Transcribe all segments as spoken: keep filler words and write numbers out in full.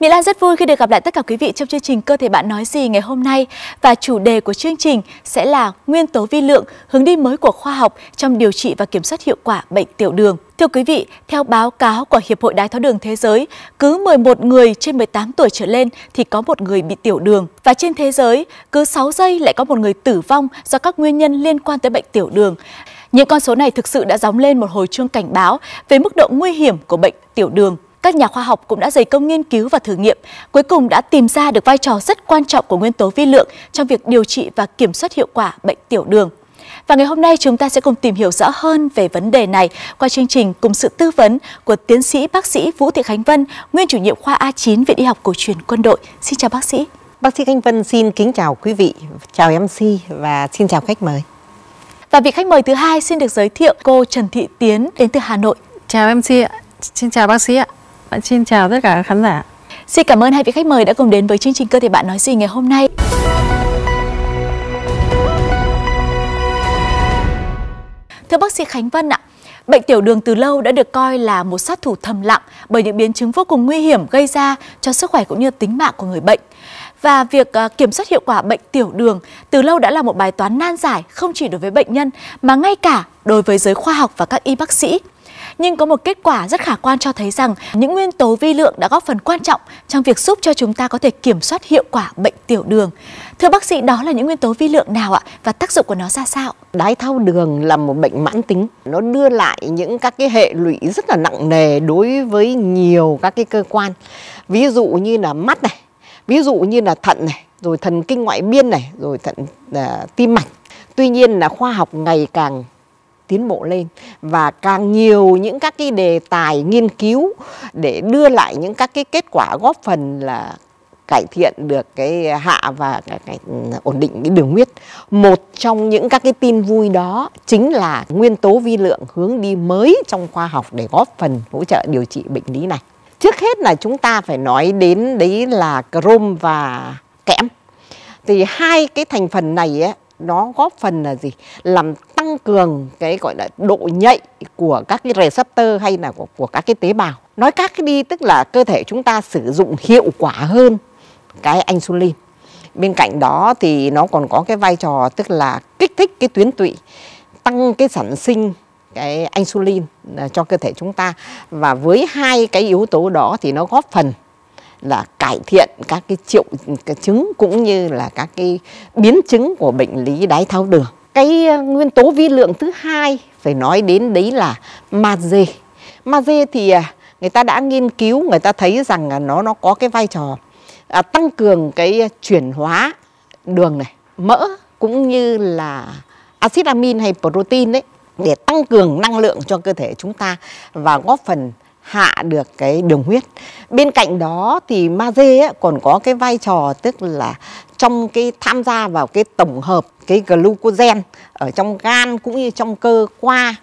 Minh Lan rất vui khi được gặp lại tất cả quý vị trong chương trình Cơ thể Bạn Nói Gì ngày hôm nay, và chủ đề của chương trình sẽ là nguyên tố vi lượng, hướng đi mới của khoa học trong điều trị và kiểm soát hiệu quả bệnh tiểu đường. Thưa quý vị, theo báo cáo của Hiệp hội Đái tháo đường Thế giới, cứ mười một người trên mười tám tuổi trở lên thì có một người bị tiểu đường. Và trên thế giới, cứ sáu giây lại có một người tử vong do các nguyên nhân liên quan tới bệnh tiểu đường. Những con số này thực sự đã gióng lên một hồi chuông cảnh báo về mức độ nguy hiểm của bệnh tiểu đường. Các nhà khoa học cũng đã dày công nghiên cứu và thử nghiệm, cuối cùng đã tìm ra được vai trò rất quan trọng của nguyên tố vi lượng trong việc điều trị và kiểm soát hiệu quả bệnh tiểu đường. Và ngày hôm nay chúng ta sẽ cùng tìm hiểu rõ hơn về vấn đề này qua chương trình cùng sự tư vấn của tiến sĩ bác sĩ Vũ Thị Khánh Vân, nguyên chủ nhiệm khoa A chín Viện Y học Cổ truyền Quân đội. Xin chào bác sĩ. Bác sĩ Khánh Vân xin kính chào quý vị, chào em xê và xin chào khách mời. Và vị khách mời thứ hai xin được giới thiệu cô Trần Thị Tiến đến từ Hà Nội. Chào em xê ạ, xin chào bác sĩ ạ. Xin chào tất cả khán giả. Xin cảm ơn hai vị khách mời đã cùng đến với chương trình Cơ thể Bạn Nói Gì ngày hôm nay. Thưa bác sĩ Khánh Vân ạ, bệnh tiểu đường từ lâu đã được coi là một sát thủ thầm lặng bởi những biến chứng vô cùng nguy hiểm gây ra cho sức khỏe cũng như tính mạng của người bệnh. Và việc kiểm soát hiệu quả bệnh tiểu đường từ lâu đã là một bài toán nan giải không chỉ đối với bệnh nhân mà ngay cả đối với giới khoa học và các y bác sĩ. Nhưng có một kết quả rất khả quan cho thấy rằng những nguyên tố vi lượng đã góp phần quan trọng trong việc giúp cho chúng ta có thể kiểm soát hiệu quả bệnh tiểu đường. Thưa bác sĩ, đó là những nguyên tố vi lượng nào ạ và tác dụng của nó ra sao? Đái tháo đường là một bệnh mãn tính, nó đưa lại những các cái hệ lụy rất là nặng nề đối với nhiều các cái cơ quan. Ví dụ như là mắt này, ví dụ như là thận này, rồi thần kinh ngoại biên này, rồi thận uh, tim mạch. Tuy nhiên là khoa học ngày càng tiến bộ lên và càng nhiều những các cái đề tài nghiên cứu để đưa lại những các cái kết quả góp phần là cải thiện được cái hạ và cái, cái, ổn định cái đường huyết. Một trong những các cái tin vui đó chính là nguyên tố vi lượng, hướng đi mới trong khoa học để góp phần hỗ trợ điều trị bệnh lý này. Trước hết là chúng ta phải nói đến đấy là crom và kẽm. Thì hai cái thành phần này ấy, nó góp phần là gì? Làm tăng cường cái gọi là độ nhạy của các cái receptor hay là của, của các cái tế bào. Nói các cái đi tức là cơ thể chúng ta sử dụng hiệu quả hơn cái insulin. Bên cạnh đó thì nó còn có cái vai trò tức là kích thích cái tuyến tụy, tăng cái sản sinh cái insulin cho cơ thể chúng ta. Và với hai cái yếu tố đó thì nó góp phần là cải thiện các cái triệu cái chứng cũng như là các cái biến chứng của bệnh lý đái tháo đường. Cái nguyên tố vi lượng thứ hai phải nói đến đấy là magie. Magie thì người ta đã nghiên cứu, người ta thấy rằng là nó nó có cái vai trò à, tăng cường cái chuyển hóa đường này, mỡ cũng như là axit amin hay protein đấy để tăng cường năng lượng cho cơ thể chúng ta và góp phần hạ được cái đường huyết. Bên cạnh đó thì magie còn có cái vai trò tức là trong cái tham gia vào cái tổng hợp cái glucogen ở trong gan cũng như trong cơ qua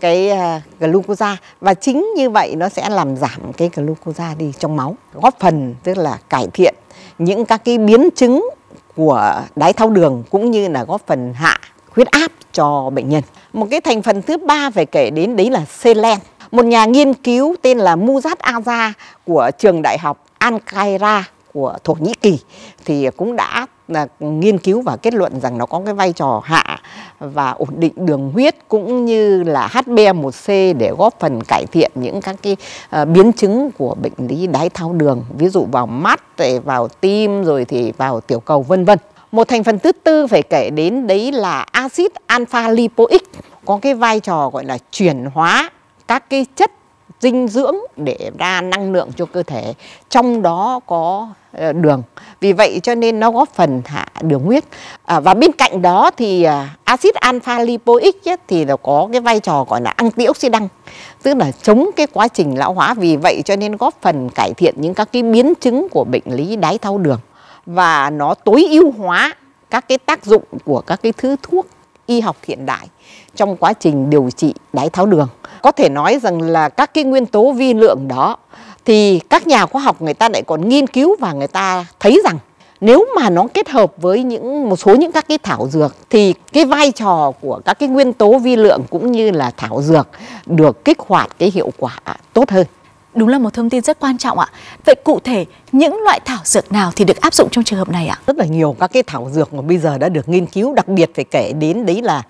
cái glucosa, và chính như vậy nó sẽ làm giảm cái glucosa đi trong máu, góp phần tức là cải thiện những các cái biến chứng của đái tháo đường cũng như là góp phần hạ huyết áp cho bệnh nhân. Một cái thành phần thứ ba phải kể đến đấy là selen. Một nhà nghiên cứu tên là Muzat Aza của trường đại học Ankara của Thổ Nhĩ Kỳ thì cũng đã là nghiên cứu và kết luận rằng nó có cái vai trò hạ và ổn định đường huyết cũng như là H B A một C để góp phần cải thiện những các cái uh, biến chứng của bệnh lý đái tháo đường, ví dụ vào mắt, vào tim, rồi thì vào tiểu cầu, vân vân. Một thành phần thứ tư phải kể đến đấy là acid alpha lipoic, có cái vai trò gọi là chuyển hóa các cái chất dinh dưỡng để ra năng lượng cho cơ thể, trong đó có đường. Vì vậy cho nên nó góp phần hạ đường huyết. À, và bên cạnh đó thì acid alpha lipoic ấy, thì nó có cái vai trò gọi là antioxidant, tức là chống cái quá trình lão hóa. Vì vậy cho nên góp phần cải thiện những các cái biến chứng của bệnh lý đái tháo đường, và nó tối ưu hóa các cái tác dụng của các cái thứ thuốc y học hiện đại trong quá trình điều trị đái tháo đường. Có thể nói rằng là các cái nguyên tố vi lượng đó thì các nhà khoa học người ta lại còn nghiên cứu, và người ta thấy rằng nếu mà nó kết hợp với những một số những các cái thảo dược thì cái vai trò của các cái nguyên tố vi lượng cũng như là thảo dược được kích hoạt cái hiệu quả tốt hơn. Đúng là một thông tin rất quan trọng ạ. Vậy cụ thể những loại thảo dược nào thì được áp dụng trong trường hợp này ạ? Rất là nhiều các cái thảo dược mà bây giờ đã được nghiên cứu, đặc biệt phải kể đến đấy là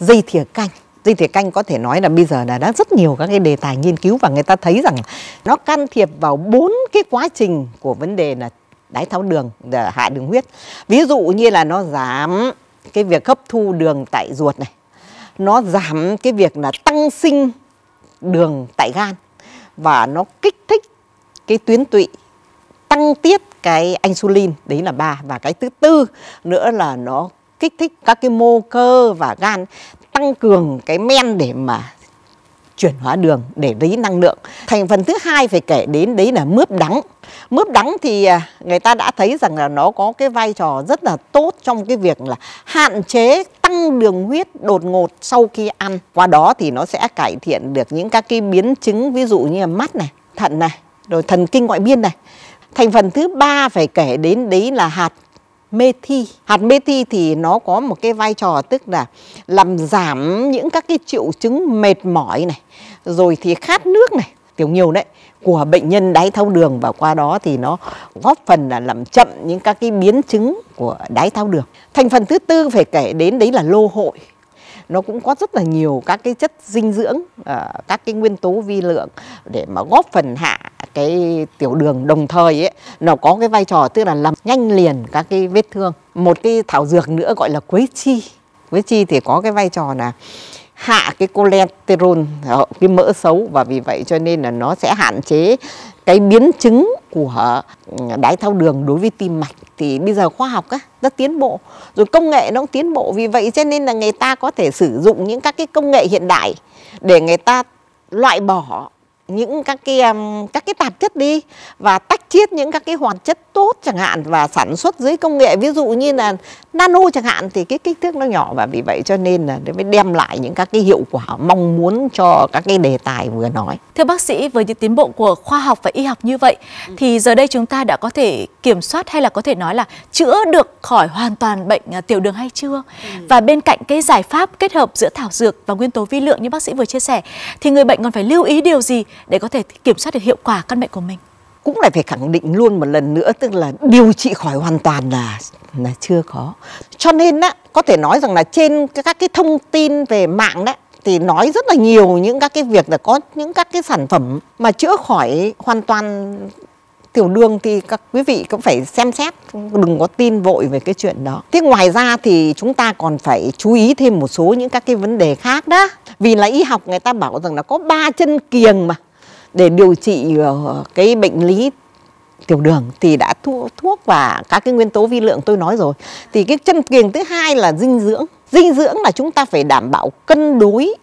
dây thìa canh. Dây thìa canh có thể nói là bây giờ là đã rất nhiều các cái đề tài nghiên cứu và người ta thấy rằng nó can thiệp vào bốn cái quá trình của vấn đề là đái tháo đường, hạ đường huyết. Ví dụ như là nó giảm cái việc hấp thu đường tại ruột này, nó giảm cái việc là tăng sinh đường tại gan, và nó kích thích cái tuyến tụy, tăng tiết cái insulin, đấy là ba. Và cái thứ tư nữa là nó kích thích các cái mô cơ và gan, tăng cường cái men để mà chuyển hóa đường, để lấy năng lượng. Thành phần thứ hai phải kể đến đấy là mướp đắng. Mướp đắng thì người ta đã thấy rằng là nó có cái vai trò rất là tốt trong cái việc là hạn chế tăng đường huyết đột ngột sau khi ăn. Qua đó thì nó sẽ cải thiện được những các cái biến chứng ví dụ như là mắt này, thận này, rồi thần kinh ngoại biên này. Thành phần thứ ba phải kể đến đấy là hạt mê thi. Hạt mê thi thì nó có một cái vai trò tức là làm giảm những các cái triệu chứng mệt mỏi này, rồi thì khát nước này, tiểu nhiều đấy, của bệnh nhân đái tháo đường, và qua đó thì nó góp phần là làm chậm những các cái biến chứng của đái tháo đường. Thành phần thứ tư phải kể đến đấy là lô hội. Nó cũng có rất là nhiều các cái chất dinh dưỡng, các cái nguyên tố vi lượng để mà góp phần hạ cái tiểu đường, đồng thời ấy, nó có cái vai trò tức là làm nhanh liền các cái vết thương. Một cái thảo dược nữa gọi là quế chi. Quế chi thì có cái vai trò là hạ cái cholesterol, cái mỡ xấu, và vì vậy cho nên là nó sẽ hạn chế cái biến chứng của đái tháo đường đối với tim mạch. Thì bây giờ khoa học á, rất tiến bộ, rồi công nghệ nó cũng tiến bộ, vì vậy cho nên là người ta có thể sử dụng những các cái công nghệ hiện đại để người ta loại bỏ những các cái các cái tạp chất đi và tách chiết những các cái hoạt chất tốt chẳng hạn, và sản xuất dưới công nghệ ví dụ như là nano chẳng hạn, thì cái kích thước nó nhỏ, và vì vậy cho nên là mới đem lại những các cái hiệu quả mong muốn cho các cái đề tài vừa nói. Thưa bác sĩ, với những tiến bộ của khoa học và y học như vậy thì giờ đây chúng ta đã có thể kiểm soát, hay là có thể nói là chữa được khỏi hoàn toàn bệnh tiểu đường hay chưa? Và bên cạnh cái giải pháp kết hợp giữa thảo dược và nguyên tố vi lượng như bác sĩ vừa chia sẻ, thì người bệnh còn phải lưu ý điều gì để có thể kiểm soát được hiệu quả căn bệnh của mình? Cũng lại phải khẳng định luôn một lần nữa, tức là điều trị khỏi hoàn toàn là là chưa có. Cho nên á, có thể nói rằng là trên các cái thông tin về mạng đấy thì nói rất là nhiều những các cái việc là có những các cái sản phẩm mà chữa khỏi hoàn toàn tiểu đường, thì các quý vị cũng phải xem xét, đừng có tin vội về cái chuyện đó. Thế ngoài ra thì chúng ta còn phải chú ý thêm một số những các cái vấn đề khác đó. Vì là y học người ta bảo rằng là có ba chân kiềng mà để điều trị cái bệnh lý tiểu đường, thì đã thuốc và các cái nguyên tố vi lượng tôi nói rồi. Thì cái chân kiềng thứ hai là dinh dưỡng. Dinh dưỡng là chúng ta phải đảm bảo cân đối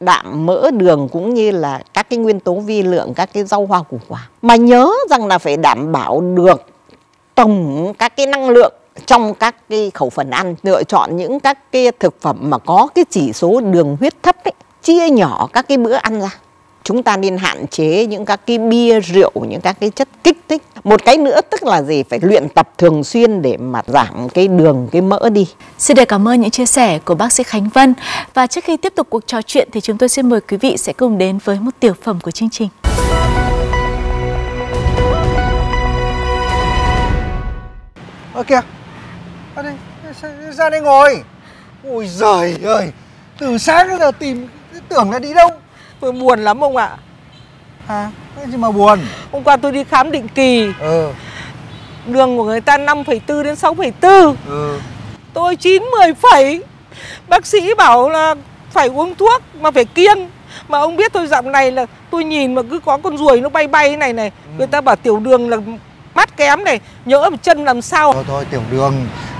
đạm, mỡ, đường, cũng như là các cái nguyên tố vi lượng, các cái rau hoa củ quả. Mà nhớ rằng là phải đảm bảo được tổng các cái năng lượng trong các cái khẩu phần ăn. Lựa chọn những các cái thực phẩm mà có cái chỉ số đường huyết thấp ấy, chia nhỏ các cái bữa ăn ra. Chúng ta nên hạn chế những các cái bia, rượu, những các cái chất kích thích. Một cái nữa tức là gì? Phải luyện tập thường xuyên để mà giảm cái đường, cái mỡ đi. Xin được cảm ơn những chia sẻ của bác sĩ Khánh Vân. Và trước khi tiếp tục cuộc trò chuyện thì chúng tôi xin mời quý vị sẽ cùng đến với một tiểu phẩm của chương trình. Ơ kìa, ra đây, ra đây ngồi. Ôi giời ơi, từ sáng đến giờ tìm, tưởng là đi đâu. Tôi buồn lắm ông ạ. À, cái gì mà buồn? Hôm qua tôi đi khám định kỳ. Ừ. Đường của người ta năm phẩy bốn đến sáu phẩy bốn. Ừ. Tôi chín mười phẩy. Bác sĩ bảo là phải uống thuốc mà phải kiêng. Mà ông biết tôi dặm này là tôi nhìn mà cứ có con ruồi nó bay bay này này. Ừ. Người ta bảo tiểu đường là mắt kém này, nhỡ chân làm sao. Thôi thôi, tiểu đường,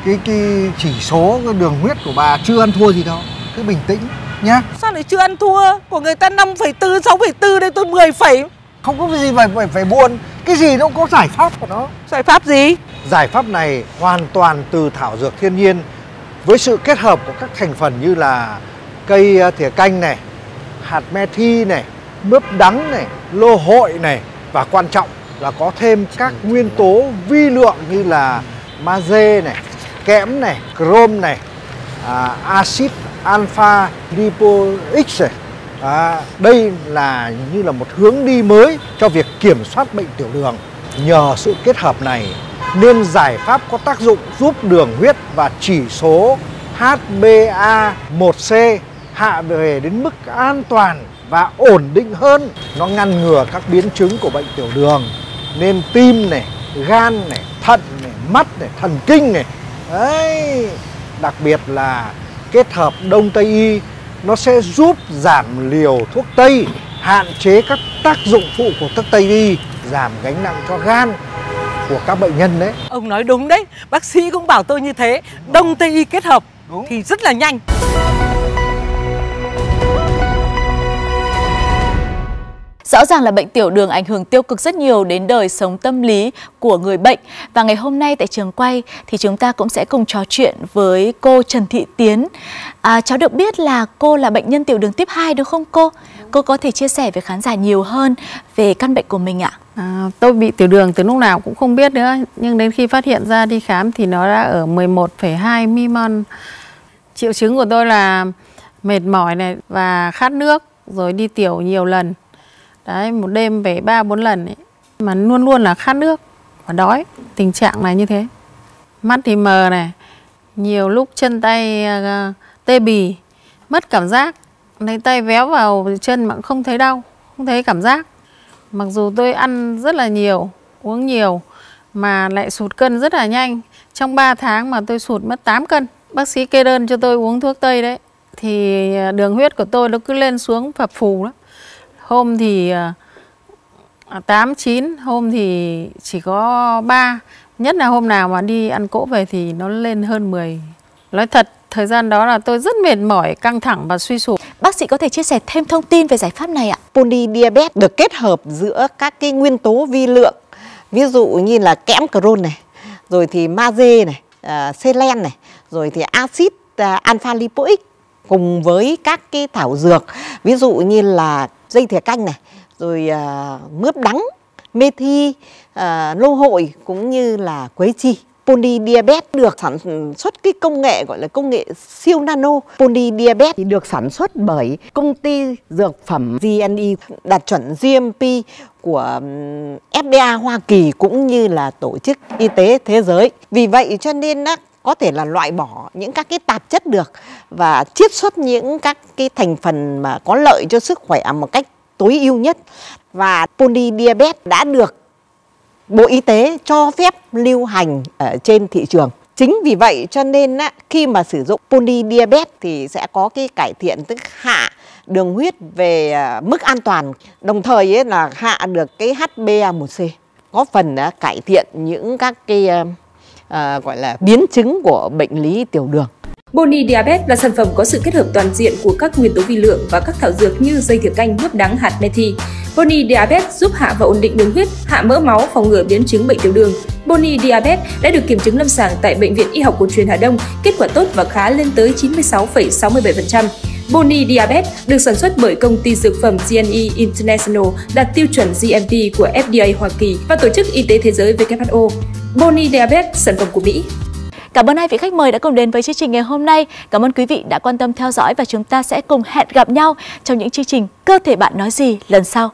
cái, cái chỉ số cái đường huyết của bà chưa ăn thua gì đâu. Cứ bình tĩnh. Nhá. Sao lại chưa ăn thua? Của người ta năm phẩy bốn, sáu phẩy bốn đây tôi mười phẩy. Không có cái gì phải, phải, phải buồn. Cái gì nó cũng có giải pháp của nó. Giải pháp gì? Giải pháp này hoàn toàn từ thảo dược thiên nhiên, với sự kết hợp của các thành phần như là cây thìa canh này, hạt me thi này, mướp đắng này, lô hội này. Và quan trọng là có thêm các nguyên tố vi lượng như là magie này, kẽm này, chrome này, à, acid alpha lipoic, à, đây là như là một hướng đi mới cho việc kiểm soát bệnh tiểu đường. Nhờ sự kết hợp này nên giải pháp có tác dụng giúp đường huyết và chỉ số H B A một C hạ về đến mức an toàn và ổn định hơn. Nó ngăn ngừa các biến chứng của bệnh tiểu đường, nên tim này, gan này, thận này, mắt này, thần kinh này. Đấy. Đặc biệt là kết hợp Đông Tây Y, nó sẽ giúp giảm liều thuốc Tây, hạn chế các tác dụng phụ của thuốc Tây Y, giảm gánh nặng cho gan của các bệnh nhân đấy. Ông nói đúng đấy, bác sĩ cũng bảo tôi như thế. Đông Tây Y kết hợp đúng thì rất là nhanh. Rõ ràng là bệnh tiểu đường ảnh hưởng tiêu cực rất nhiều đến đời sống tâm lý của người bệnh. Và ngày hôm nay tại trường quay thì chúng ta cũng sẽ cùng trò chuyện với cô Trần Thị Tiến. À, cháu được biết là cô là bệnh nhân tiểu đường tiếp hai đúng không cô? Cô có thể chia sẻ với khán giả nhiều hơn về căn bệnh của mình ạ? À, tôi bị tiểu đường từ lúc nào cũng không biết nữa. Nhưng đến khi phát hiện ra đi khám thì nó đã ở mười một phẩy hai mi-mol. Triệu chứng của tôi là mệt mỏi này và khát nước, rồi đi tiểu nhiều lần. Đấy, một đêm về ba bốn lần ấy. Mà luôn luôn là khát nước và đói. Tình trạng này như thế. Mắt thì mờ này. Nhiều lúc chân tay uh, tê bì, mất cảm giác. Lấy tay véo vào chân mà không thấy đau, không thấy cảm giác. Mặc dù tôi ăn rất là nhiều, uống nhiều mà lại sụt cân rất là nhanh. Trong ba tháng mà tôi sụt mất tám cân. Bác sĩ kê đơn cho tôi uống thuốc Tây đấy. Thì đường huyết của tôi nó cứ lên xuống phập phù đó. Hôm thì tám, chín, hôm thì chỉ có ba. Nhất là hôm nào mà đi ăn cỗ về thì nó lên hơn mười. Nói thật, thời gian đó là tôi rất mệt mỏi, căng thẳng và suy sụp. Bác sĩ có thể chia sẻ thêm thông tin về giải pháp này ạ? BoniDiabet được kết hợp giữa các cái nguyên tố vi lượng. Ví dụ như là kẽm Chromium này, rồi thì magie này, uh, selen này, rồi thì acid uh, alpha lipoic cùng với các cái thảo dược. Ví dụ như là dây thìa canh này, rồi uh, mướp đắng, mê thi, uh, lô hội cũng như là quế chi. BoniDiabet được sản xuất cái công nghệ gọi là công nghệ siêu nano. BoniDiabet thì được sản xuất bởi công ty dược phẩm J and E đạt chuẩn G M P của F D A Hoa Kỳ cũng như là Tổ chức Y tế Thế giới. Vì vậy cho nên á, có thể là loại bỏ những các cái tạp chất được và chiết xuất những các cái thành phần mà có lợi cho sức khỏe một cách tối ưu nhất. Và BoniDiabet đã được Bộ Y tế cho phép lưu hành ở trên thị trường. Chính vì vậy cho nên á, khi mà sử dụng BoniDiabet thì sẽ có cái cải thiện, tức hạ đường huyết về mức an toàn, đồng thời ấy là hạ được cái H B A một C, có phần á, cải thiện những các cái à, gọi là biến chứng của bệnh lý tiểu đường. BoniDiabet là sản phẩm có sự kết hợp toàn diện của các nguyên tố vi lượng và các thảo dược như dây thìa canh, mướp đắng, hạt mê thi. BoniDiabet giúp hạ và ổn định đường huyết, hạ mỡ máu, phòng ngừa biến chứng bệnh tiểu đường. BoniDiabet đã được kiểm chứng lâm sàng tại Bệnh viện Y học Cổ truyền Hà Đông, kết quả tốt và khá lên tới chín mươi sáu phẩy sáu mươi bảy phần trăm. BoniDiabet được sản xuất bởi công ty dược phẩm J and E International đạt tiêu chuẩn G M P của F D A Hoa Kỳ và Tổ chức Y tế Thế giới W H O. BoniDiabet, sản phẩm của Mỹ. Cảm ơn hai vị khách mời đã cùng đến với chương trình ngày hôm nay. Cảm ơn quý vị đã quan tâm theo dõi và chúng ta sẽ cùng hẹn gặp nhau trong những chương trình Cơ thể bạn nói gì lần sau.